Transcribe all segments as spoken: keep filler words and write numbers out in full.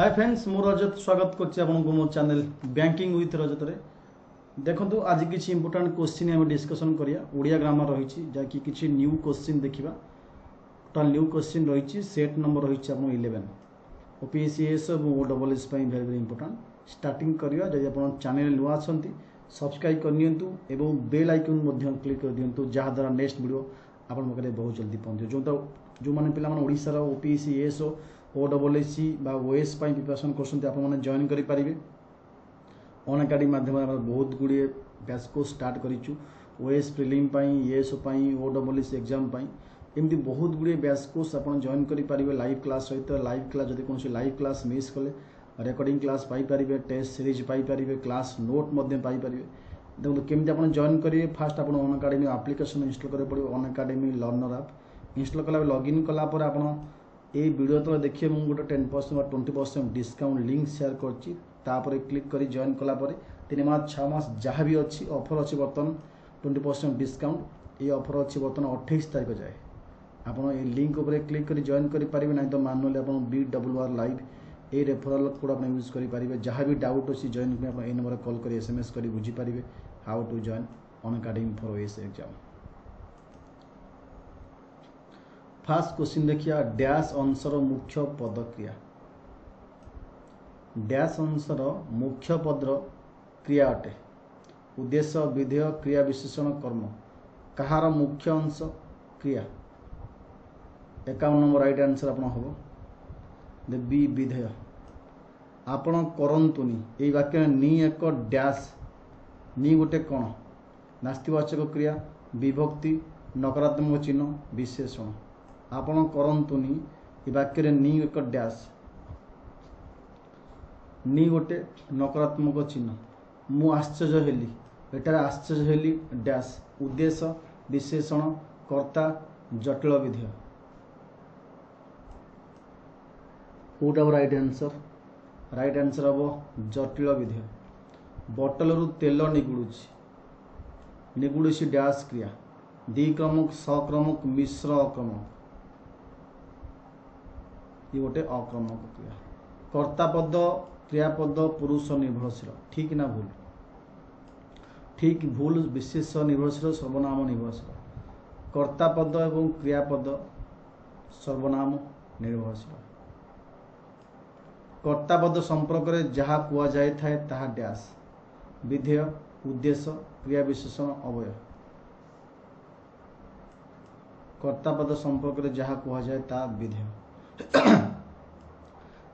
Hi friends मु रजत स्वागत करछि आपनको मो चैनल बैंकिंग विथ रजत रे। देखंतु आज किछि इंपोर्टेंट क्वेश्चन हम डिस्कशन करिया। ओडिया ग्रामर रहिछि जा कि किछि न्यू क्वेश्चन देखिबा। टोटल न्यू क्वेश्चन रहिछि सेट नंबर रहिछि आपन ग्यारह ओपीएससी एसओ और डबल एस पई वेरी वेरी इंपोर्टेंट। स्टार्टिंग करिया जे आपन चैनल नुवा आछंती सब्सक्राइब कर नियंतु एवं बेल आइकन मध्य क्लिक कर दियंतु जहा द्वारा नेक्स्ट वीडियो आपन मकरे बहुत जल्दी पहुंच जो जो माने पिला माने ओडिसा रा OPSC SO O double S C OS पाई प्रिपरेशन करसंती आपन माने जॉइन करि परिबे। अन एकाडमी माध्यम रे बहुत गुडी बैच को स्टार्ट करिचु ओएस प्रीलिम पाई एसओ पाई ओ डबल एस एग्जाम पाई एमदी बहुत गुडी बैच को आपन जॉइन करि परिबे। लाइव क्लास सहित लाइव क्लास जदि कोनसी लाइव क्लास मिस कले रिकॉर्डिंग क्लास पाई परिबे, टेस्ट सीरीज पाई परिबे, क्लास नोट मध्ये पाई परिबे। देखो केमती आपन जॉइन करिवे। फास्ट आपन अन एकाडमी एप्लीकेशन इंस्टॉल करे पड़िबो। Unacademy learner app install कला लॉगिन कला पर आपन ये वीडियो तो देखिए मुझे गोटे टेन परसेंट और twenty percent discount link share करछि। तापर क्लिक करी जॉइन कला पर तीन मास छः मास जहाँ भी अच्छी ऑफर अच्छी बर्तन ट्वेंटी परसेंट डिस्काउंट ये ऑफर अच्छी बर्तन अट्ठाईस तारीख जाए। आपन ये लिंक उपर क्लिक करी जॉइन करि पारिबे नहीं तो मानुअली आपन बी डब्ल्यू आर लाइव ये रेफरल कोड आपन यूज करि पारिबे। जहाँ भी डाउट अच्छी जॉइन पे आपन ए नंबर कॉल करी एसएमएस करी बुझी पारिबे। How to join Unacademy for OS exam. First question देखिया। डैश अंशर मुख्य पद क्रिया। डैश अंशर मुख्य पद क्रिया अटे। उद्देश्य विधेय क्रिया विशेषण कर्म कहार मुख्य अंश क्रिया। एकावन नंबर राइट आंसर आपन होबो द बी विधेय। आपण करंतुनी एई वाक्य नी एक डैश नी गोटे कोन नास्तिवाचक क्रिया विभक्ति नकारात्मक चिन्ह विशेषण। आपण करंतुनी ए वाक्य नी एक डैश नी गोटे नकारात्मक चिन्ह मु आश्चर्य हेली एटार आश्चर्य हेली डैश उद्देश्य विशेषण कर्ता जटिल विधेय। कोटा राइट आंसर राइट आंसर हम जटिल विधेय। बोतल रु तेल निगुड़ी निगुड़ी डैश क्रिया द्विक्रमक सक्रमक मिश्र अक्रमक ये गोटे अक्रमक क्रिया। कर्तापद क्रियापद पुरुष निर्भरशील ठीक ना भूल ठीक भूल विशेष निर्भरशील सर्वनाम निर्भरशील। कर्तापद एवं क्रियापद सर्वनाम निर्भरशील। कर्तापद संपर्क में जहा कुआ जाय थाए ताहा डैश विधेय उद्देश्य क्रिया विशेषण अवय। कर्तापद संपर्क में जहा कुआ जाय ता विधेय।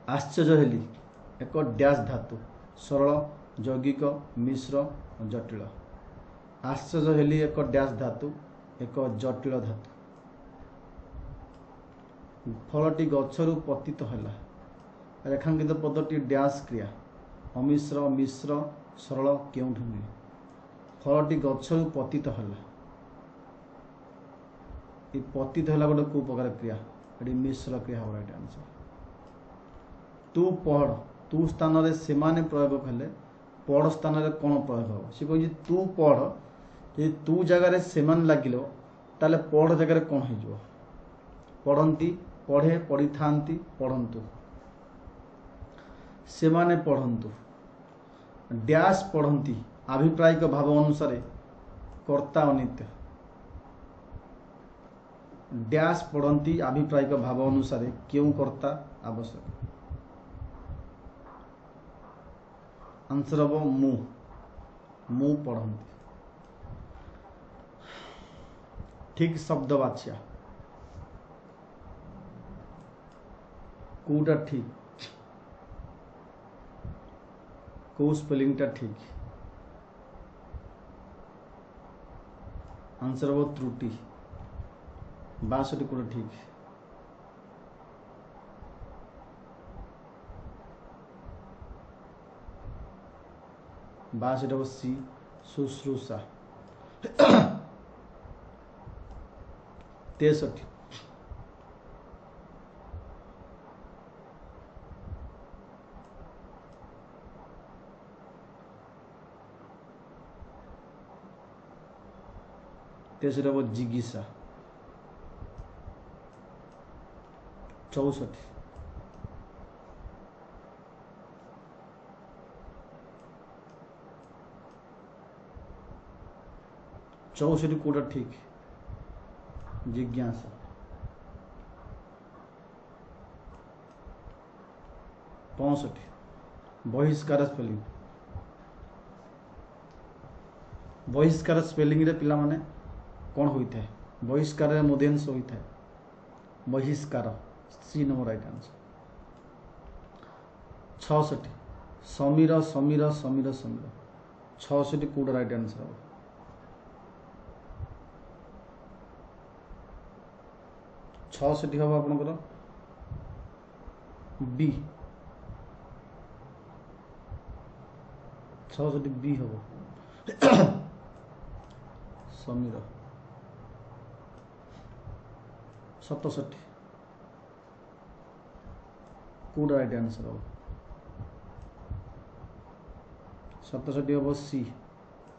आश्चर्य हेली एक डैश धातु सरल यौगिक मिश्र जटिल। आश्चर्य हेली एक डैश धातु एक जटिल धातु। फलटी गच्छरू पतित होला रेखांकित पदटी डैश क्रिया अमिश्र मिश्र सरल केउठु मिले। फलटी गच्छरू पतित होला ए पतित होला गोटे को प्रकार क्रिया मिश्र क्रिया हम राइट आंसर। तू पढ़ तू स्थान रे से माने प्रयोग कले पढ़ स्थान रे कौन प्रयोग हो सी कहि तू पढ़ जे तू जगह रे से मान लागिलो ताले पढ़ जगह रे कौन हे जो पढ़ंती पढ़े पढ़ी थांती पढ़ंतु से माने पढ़ंतु डैश पढ़ंती अभिप्रायिक भाव अनुसार कर्ता अनित्य। डैश पढ़ती आभिप्रायिक भाव अनुसार क्यों कर्ता आवश्यक। आंसर हम मु मु पढ़ती। ठीक शब्द बाछिया कौटा ठीक कौ स्पेलिंगटा ठीक। आंसर हम त्रुटि बासठी कोड़ा ठीक। बासठ सी शुश्रूषा तेसठ तेसठ हम जिगीसा चौसठ चौसठ कोटा ठीक है। जिज्ञासा पैंसठ बहिष्कार स्पेलिंग बहिष्कार स्पेलिंग रे पिला माने कौन होई था बहिष्कार रे मोदेंस होई था बहिष्कार सी नंबर राइट आंसर। छियासठ समीर समीर समीर समीर छियासठ कोड राइट आंसर हो। छियासठ हम आपनकर बी छियासठ बी हम समीर सतसठ कोड राइट आंसर हो। सतसठ हम सी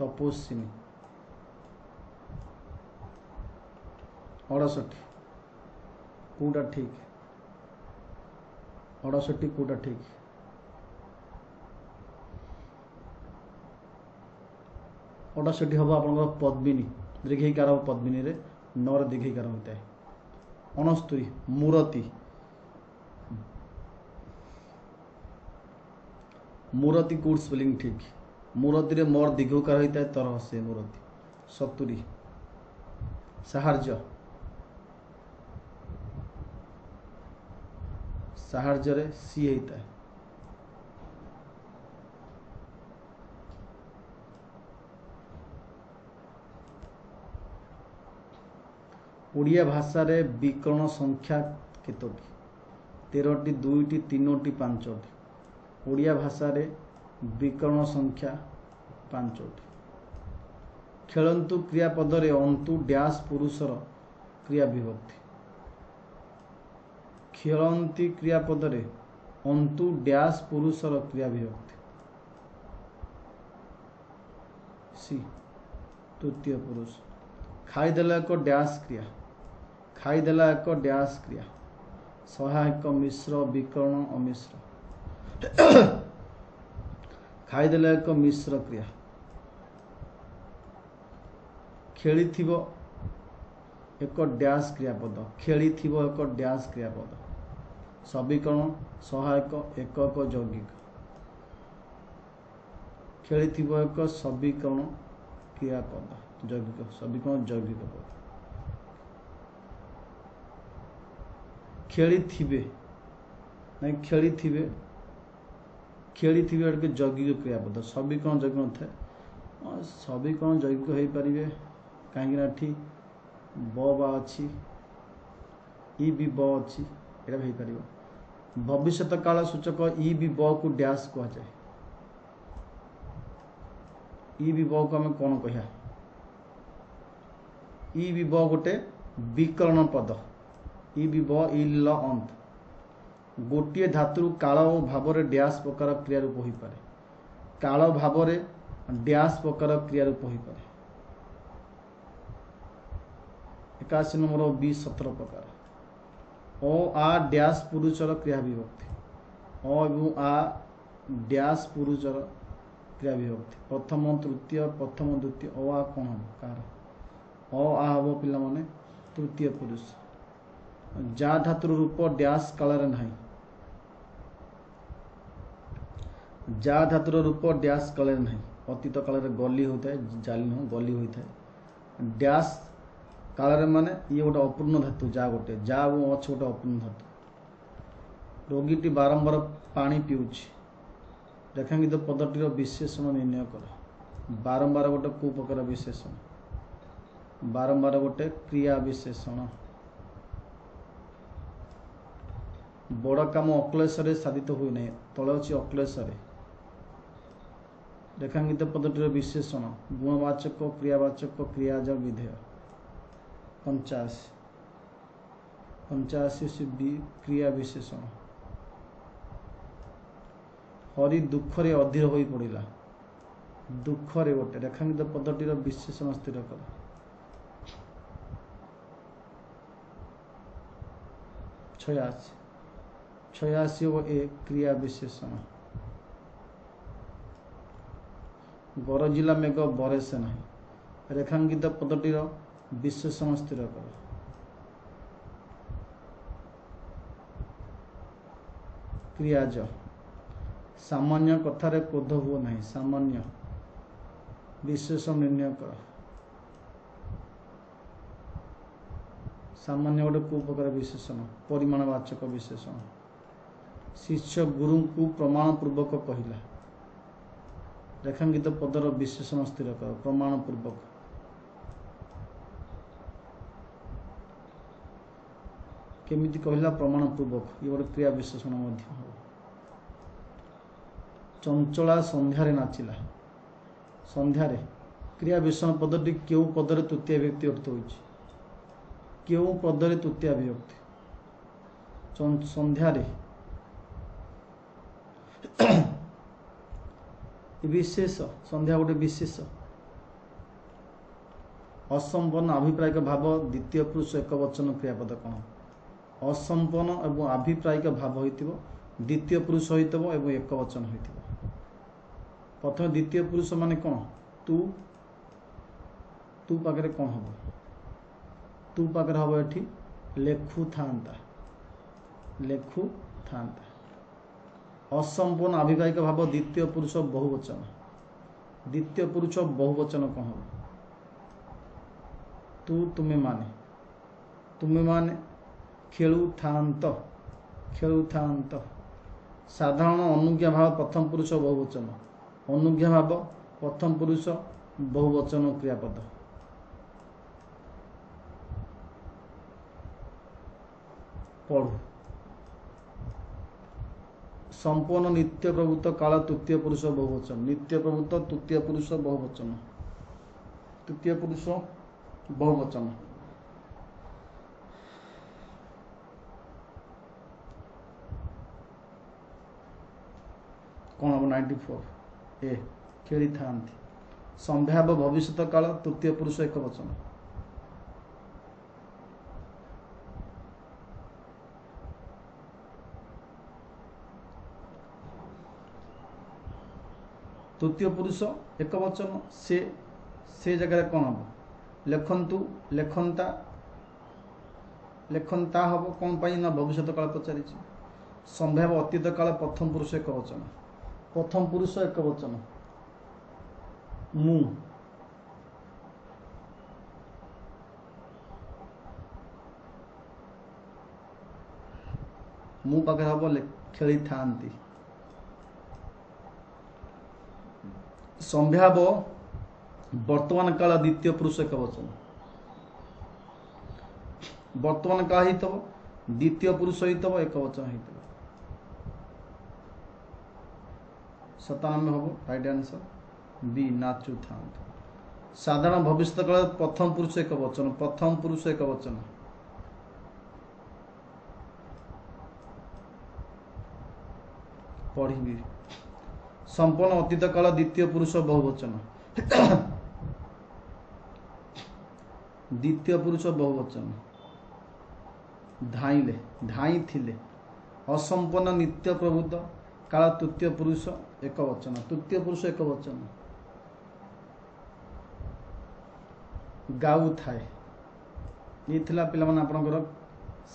तपस्विनी अड़सठ कोटा ठीक अड़सठ कोटा ठीक। अड़सठ हम आप पद्मिनी दीर्घिकार हम पद्मिनी रे नौ दीर्घिकार होता है। अणस्तरी मूरति मूरति कोड स्पेलिंग ठीक मूरति रे मोर दीर्घकार होता है तरह से मूरति। सत्तुरी साहार्य साहार्य रे सी होता है। ओडिया भाषा रे विकरण संख्या केतोटी तेरटी दुईटी तीनोटी पांचोटी। ओडिया भाषा रे विकरण संख्या पांचोटी। खेलंतु क्रियापद रे अंतु डैश पुरुषर क्रिया विभक्ति। खेलती क्रियापद रे अंतु डैश पुरुषर क्रिया विभक्ति सी तृतीय पुरुष। खाईदेला एक डैश क्रिया खाईदेला एक डैश क्रिया सहायक मिश्र विकर्ण अमिश्र। खाईदेला एक मिश्र क्रिया खेली थीवो एक डैश क्रियापद खेली थीवो एक डैश क्रियापद समीकरण सहायक एकक यौगिक। खेली थीवो एक समीकरण क्रियापद यौगिक समीकरण यौगिक पद। खेली थीबे नहीं खेली थीबे खेली थीबे एक यौगिक क्रियापद समीकरण यौगिक थाए समीकरण यौगिक हो पारे कहीं बा अच्छी इ बी ब अच्छी यहाँ हो पार। भविष्यत काल सूचक इ बी ब को डैश कह जाए। इ बी ब को आम कौन कह इ बी ब गोटे विकरण पद। इ बी ब इल अंत गोटे धातु काल और भाव डैश प्रकार क्रिया रूप हो पारे काल भाव डैश प्रकार क्रिया रूप हो पारे। इक्यासी नंबर बी सत्रह प्रकार ओ आ डैश पुरुषर क्रिया विभक्ति ओ एवं आ डैश पुरुषर क्रिया विभक्ति प्रथम तृतीय प्रथम द्वितीय ओ आ कौन हम कह ओ आ हम पिला माने तृतीय पुरुष। जा धातु रूप डैश काल ना जा धातु रूप डैश काल ना अतीत काल गली होता है जाली नुह गली होता है डैश काल माने ये गोटे अपूर्ण धातु जा गोटे जा अच्छे गोटे अपूर्ण धातु। रोगीटी बारंबार पानी पीउछि रेखांकित पदटीर विशेषण निर्णय कर बारंबार गोटे को प्रकार विशेषण बारंबार गोटे क्रिया विशेषण। बड़ काम अक्लेश साधित हुए ना तले अच्छी अक्लेश रेखांकित पदटीर विशेषण गुणवाचक क्रियावाचक क्रियाज विधेय। पंचाशी पंचाशी से भी क्रिया विशेषण। हरि दुख रे अधीर हो पड़ा दुख रे गोटे रेखांकित पदटीर विशेषण स्थिर कर। छयाशी छयाशी वो ए क्रिया विशेषण। गरजिला मेघ बरेसे नहीं रेखांकित पदटीर विशेषण स्थिर कर। क्रियाज सामान्य कथार क्रोध हुए ना, सामान्य विशेषण निर्णय कर। सामान्य गोटे को प्रकार विशेषण परिमाणवाचक विशेषण। शिष्य गुरु को प्रमाण पूर्वक कहला। रेखांकित पदर विशेषण स्थिर कर प्रमाण पूर्वक। केमिति कहला प्रमाण पूर्वक, ये गोटे क्रिया विशेषण। चंचला संध्यारे नाचिला। संध्यारे क्रिया विशेषण पदटी क्यों पदर तृतीय अभिव्यक्ति अर्थ होइछि। क्यों पदर तृतीय अभिव्यक्ति संध्यारे। विशेष संध्या गोटे विशेष। असंपन्न आभिप्रायिक भाव द्वितीय पुरुष एक वचन क्रियापद कौन। असंपन्न एवं आभिप्रायिक भाव होइतिबो, द्वितीय पुरुष होइतिबो एवं एक वचन होइतिबो। प्रथम द्वितीय पुरुष माने कौन, तू। तू पाखरे कौन हम, तू पाखरे हम एठी लेखु थांता, लेखु थांता। असंपूर्ण आभिप्रायिक भाव द्वितीय पुरुष बहुवचन, द्वितीय पुरुष बहुवचन कौन हम, तू तुम्हें माने, तुम्हें माने। खेलु थांत, खेलु थांत। साधारण अनुज्ञा भाव प्रथम पुरुष बहुवचन, अनुज्ञा भाव प्रथम पुरुष बहुवचन क्रियापद। पढ़ु संपूर्ण नित्य प्रभुत काल तृतीय पुरुष बहुवचन, नित्य प्रभुत तृतीय पुरुष बहुवचन, तृतीय पुरुष बहुवचन। कौन हम चौरानबे ए खेली था। संभाव्य भविष्य काल तृतीय पुरुष एक वचन। तृतीय पुरुष एक वचन से से जगह कौन हम, लेखंतु, लेखंता, लेखंता हम। कौन पाई ना भविष्य काल पचारि। संभाव्य अतीत काल प्रथम पुरुष एक वचन, प्रथम पुरुष एक वचन। मु मु पाखे हम खेली था। संभाव्य वर्तमान काल द्वितीय पुरुष एक वचन। वर्तमान काल ही तो द्वितीय पुरुष ही तो एक वचन ही। सतानबे हम राइट आंसर बी नाचु था। साधारण भविष्य काल प्रथम पुरुष एक वचन, प्रथम पुरुष एक वचन। पढ़ी संपूर्ण अतीत काल द्वितीय पुरुष बहुवचन, द्वितीय पुरुष बहुवचन। धाईले, धाई थिले। असंपन्न नित्य प्रभुत काल तृतीय पुरुष एक वचन, तृतीय पुरुष एक वचन। गाऊ थाए। ये पाने आप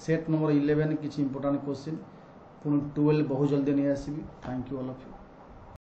सेट नंबर इलेवेन किसी इंपोर्टां क्वेश्चन पुणी ट्वेल्व बहुत जल्दी नहीं आसबी। Thank you all of you.